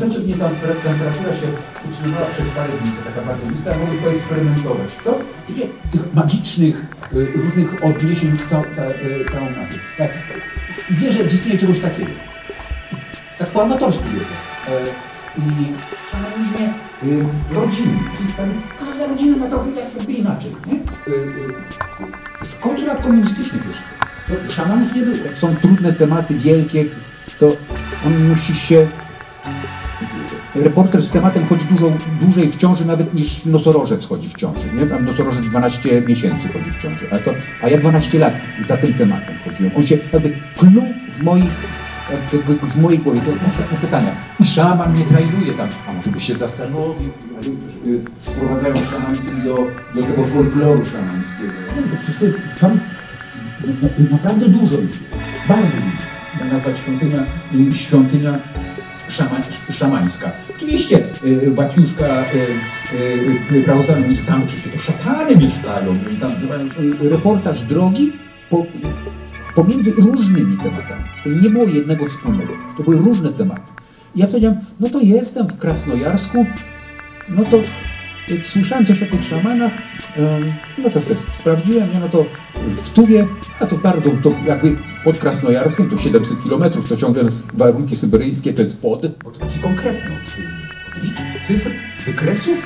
Rzeczy mnie tam temperatura się utrzymywała przez parę dni, to taka bardzo lista, mogę poeksperymentować to i wiem, tych magicznych, różnych odniesień w całą masę. Wierzę w istnienie czegoś takiego. Tak po amatorsku wierzę. I szanownie rodziny, czyli każda rodzina ma trochę jakby inaczej, nie? W kulturach komunistycznych jeszcze. Szanownie, jak są trudne tematy, wielkie, to on musi się... Reporter z tematem chodzi dużo dłużej w ciąży nawet niż nosorożec chodzi w ciąży. Nie? Tam nosorożec 12 miesięcy chodzi w ciąży, a ja 12 lat za tym tematem chodziłem. On się jakby pluł w mojej głowie. To konkretne pytania. I szaman nie trajnuje tam. A może byś się zastanowił? Sprowadzają szamanizm do tego folkloru szamańskiego. No, to przecież tam naprawdę dużo jest. Bardzo dużo. Nazwać świątynia szamańska. Oczywiście Baciuszka Brauzan mówi, tam oczywiście to szatany mieszkają i tam wzywają się. Reportaż drogi pomiędzy różnymi tematami. Nie było jednego wspólnego, to były różne tematy. I ja powiedziałem, no to jestem w Krasnojarsku, no to słyszałem coś o tych szamanach, no to sobie sprawdziłem, no to w Tuwie, a to bardzo, to jakby pod Krasnojarskiem to 700 km, to ciągle warunki syberyjskie, to jest pod. Bo to taki konkretny od liczb, cyfr, wykresów.